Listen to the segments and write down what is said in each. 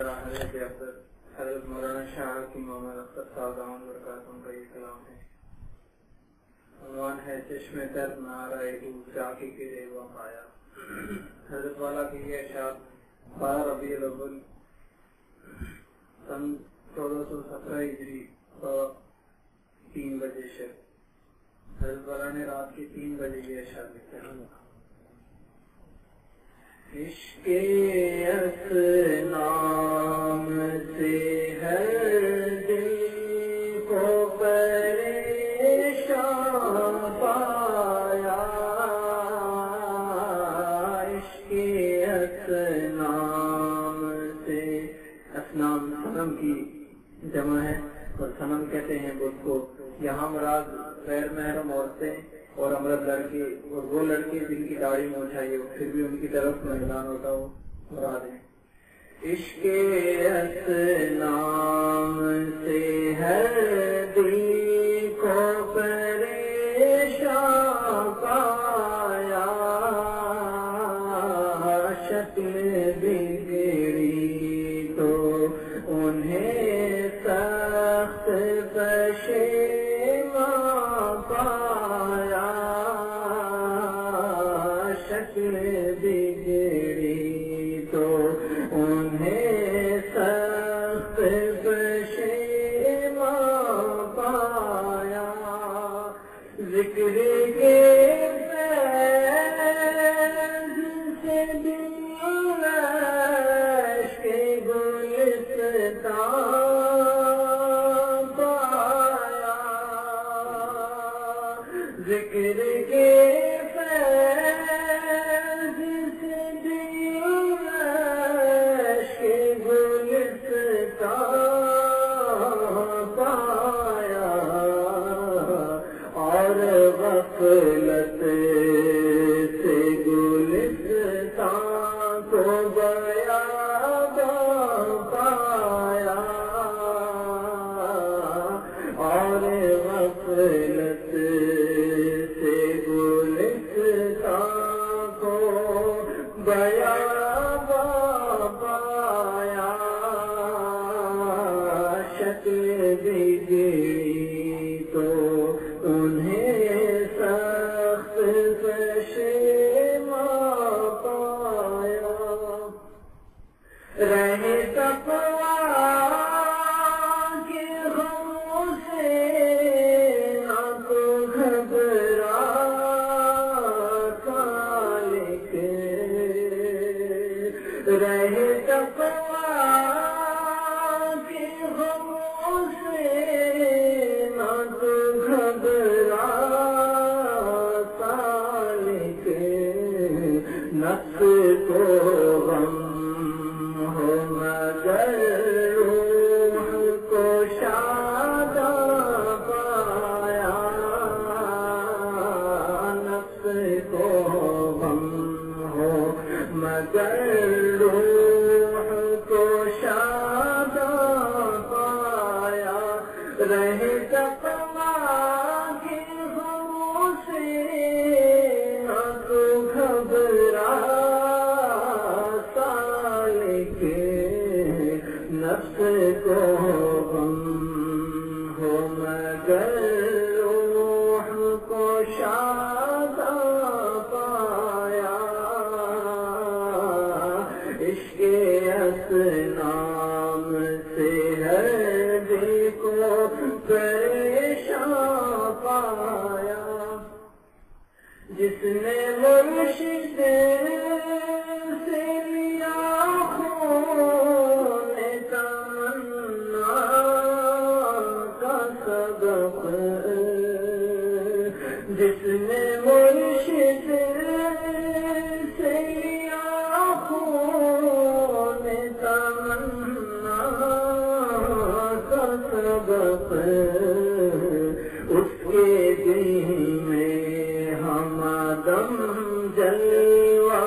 भगवान है चश्मे दर्द नाराए दूर जाके गिरे व पाया। हजरत वाला की ये शाद 12 रबीउल अव्वल सन 1417 हिजरी 3 बजे शब हजरत वाला ने रात के 3 बजे ये शाद लिखा। इश्क़े असनाम से हर दिल को परेशान पाया। इश्क़े असनाम से, असनाम सनम की जमा है और सनम कहते हैं बुत को। यहाँ मुराद गैर महरम औरतें और अमरत लड़के और वो लड़के जिनकी दाढ़ी मूंछाई हो फिर भी उनकी तरफ मैलान होता हो मुराद है। इश्क़े असनाम से हर दिल को परेशान पाया। शक्ल बिगड़ी तो उन्हें सख्त पशेमा पाया। शक्ल बिगड़ी तो उन्हें सख्त पशेमा पाया। जिक्र के फैज़ से दिलकश के गुलिस्तां जिक्र के फैज़ से दिलकश के गुलिस्तां पाया। और गफलत से गुलिस्तां को बयाबां पाया। और गफलत से गुलिस्तां को बयाबां पाया। शक्ल बिगड़ी तो उन्हें सख्त पशेमा पाया। रहे तक़वा के ग़म से ना को घबरा खालिक़। रहे तक़वा के ग़म से ना को घबरा खालिक़। नफ़्स को ग़म हो मगर रूह को शादा पाया। नफ़्स को ग़म हो मगर रूह को शादा पाया। रहे तक़वा के ग़म से ना को घबरा नफ़्स को ग़म हो मगर रूह को शादा पाया। इश्क़े असनाम से हर दिल को परेशान पाया। जिसने मुर्शिद से लिया जिसने मुर्शिद से लिया खून तमन्ना का सबक उसके दिल में हमदम जलवा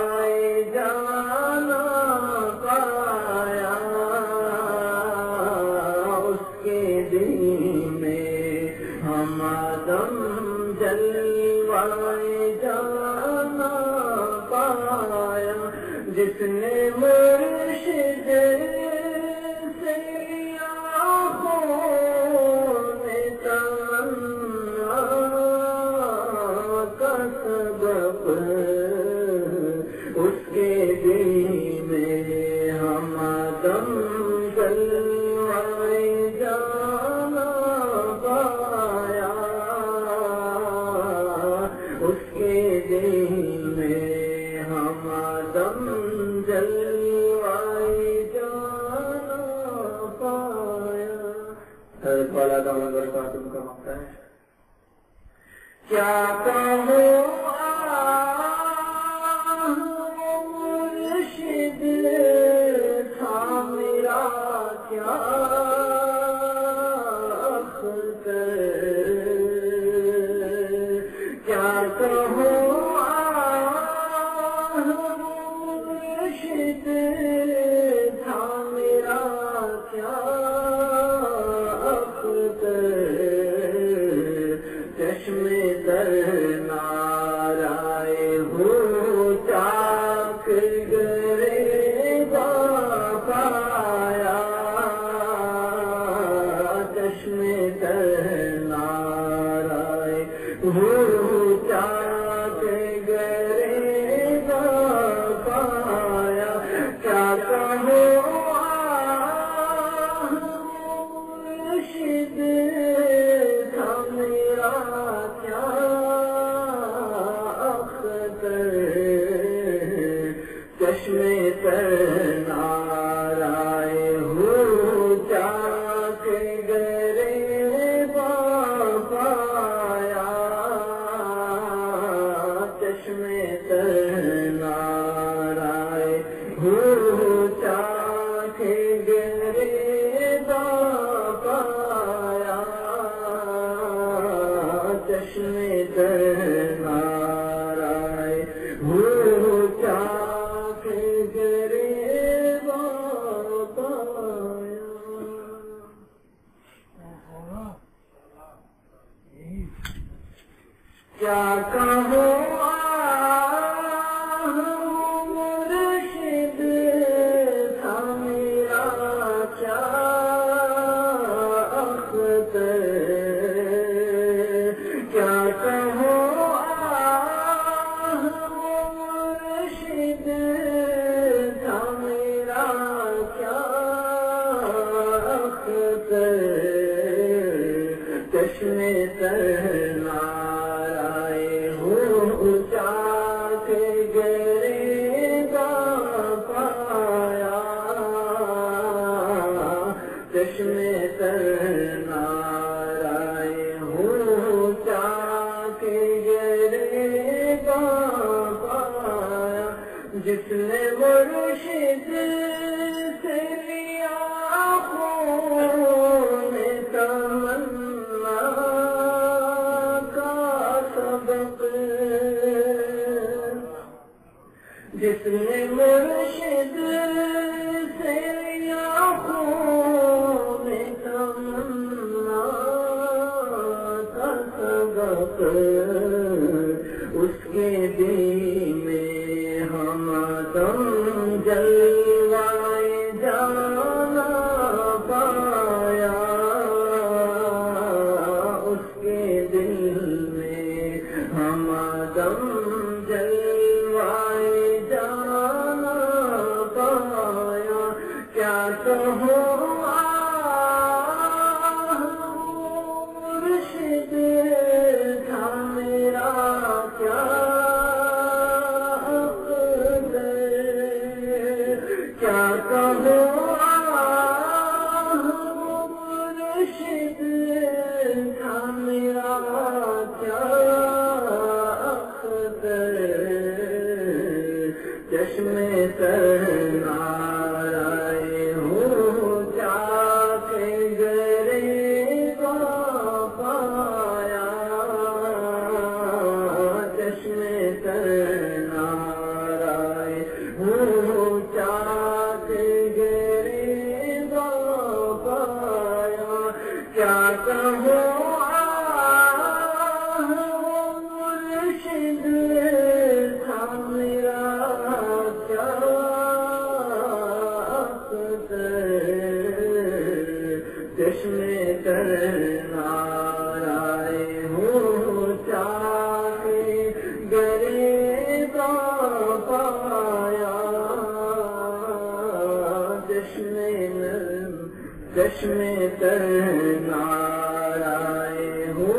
कश में तरनाराए हो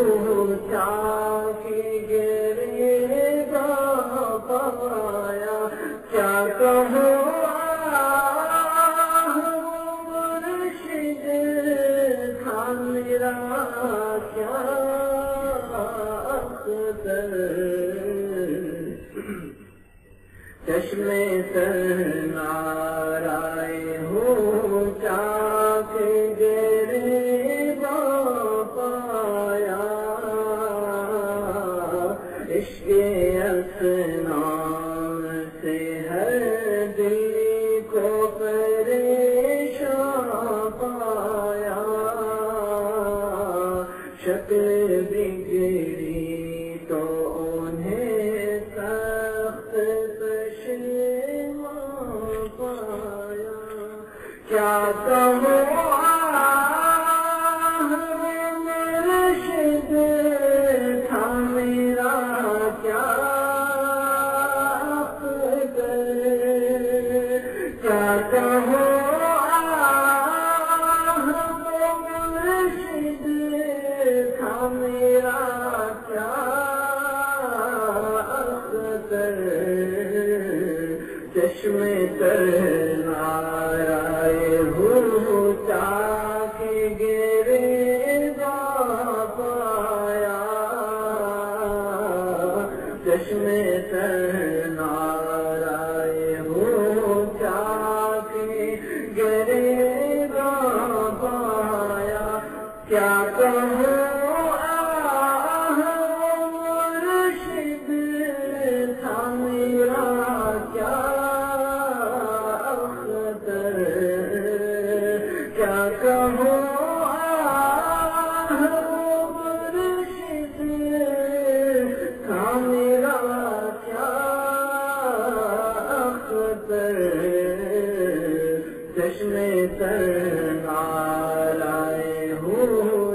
ताकि गिरेगा पाया क्या कहूँ चश्मे तरनाराए हो चाक गिरे पाया इश्क़े अफ़नान से हर दिल को परेशान पाया शक्ल बिगड़ी तो क्या रशिद था मेरा क्या क्या कहो रशिद था मेरा क्या चश्मे तरनाराए ताकि गिरे पाया चश्मे तरनाराए हो ताकि गिरे पाया क्या कहूँ चश्मे तरनाराए हो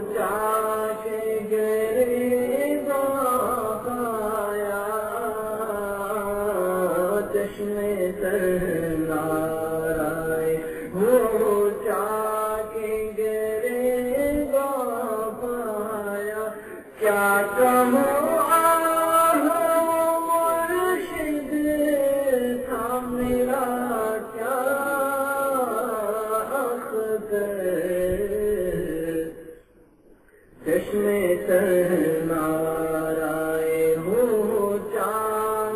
ताकि गिरेगा पाया चश्मे तरनाराए हो ताकि गिरेगा पाया क्या कहूँ चश्मे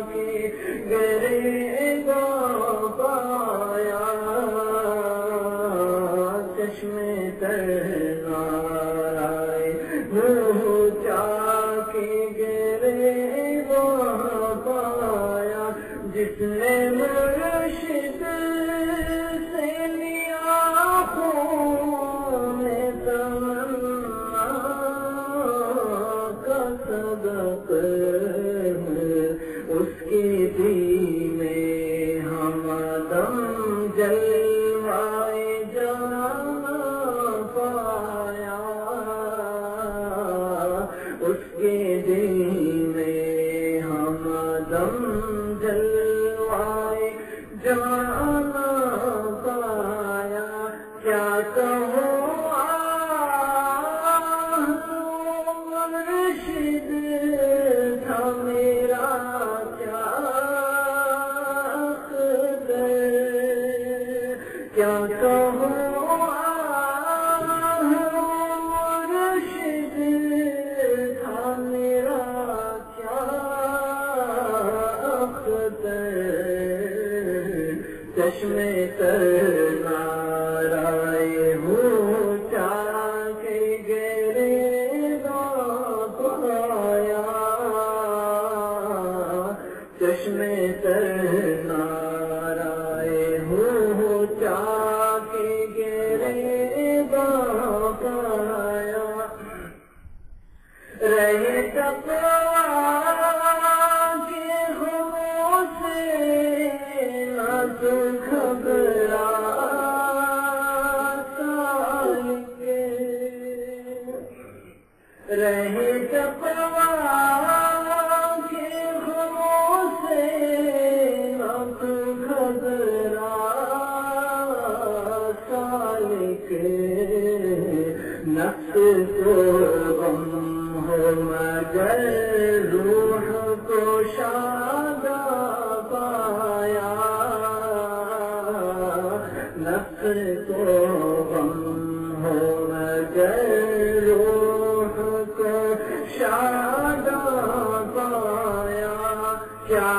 तरनाराए हो ताकि गिरेगा पाया चश्मे तरनाराए हो ताकि गिरेगा पाया जिसने मुर्शिद से लिया उसकी दी में हम दम जलवाए जाना पाया उसके दी में हम दम जलवाए जाना पाया क्या कहूँ क्या कहूँ रशिद था मेरा क्या चश्मे तरनाराए हो ताकि गिरेगा पाया चश्मे तरनाराए हो ताकि गिरेगा पाया रहे तक़वा के ख़ौफ़ से ना तू घबराता रहे तक़वा के नफ्स को गम हो मगर रूह को शादा पाया। नफ्स को गम हो मगर रूह को शादा पाया। क्या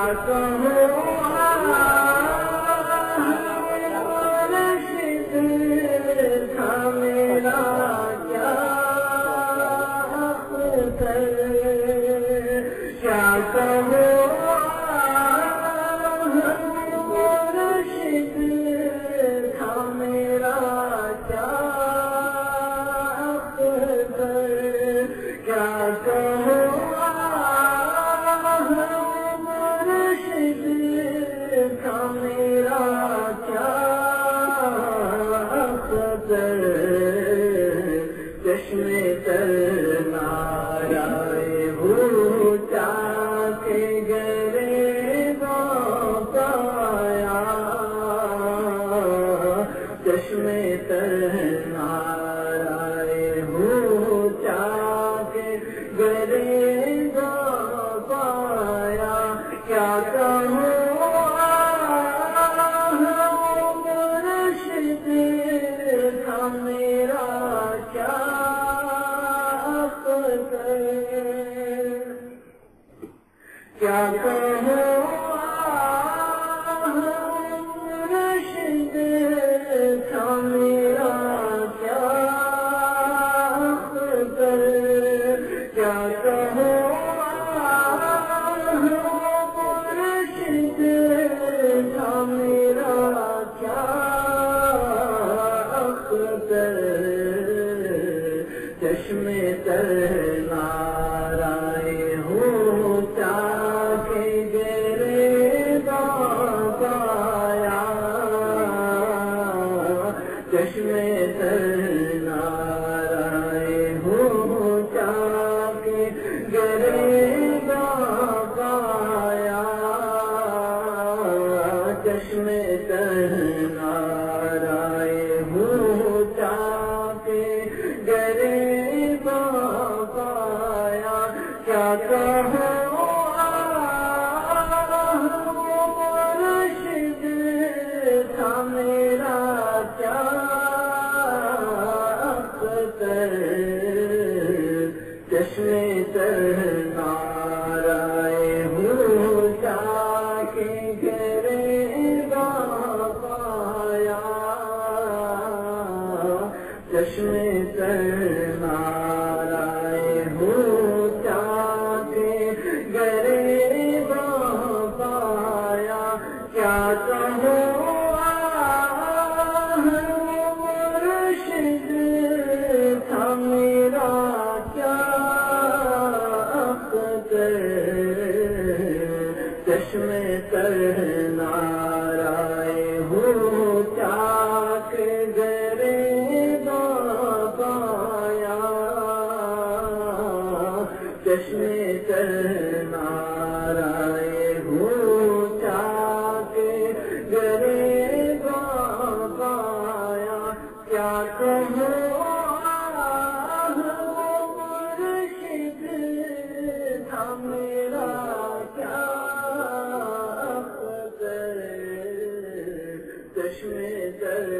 कहूँ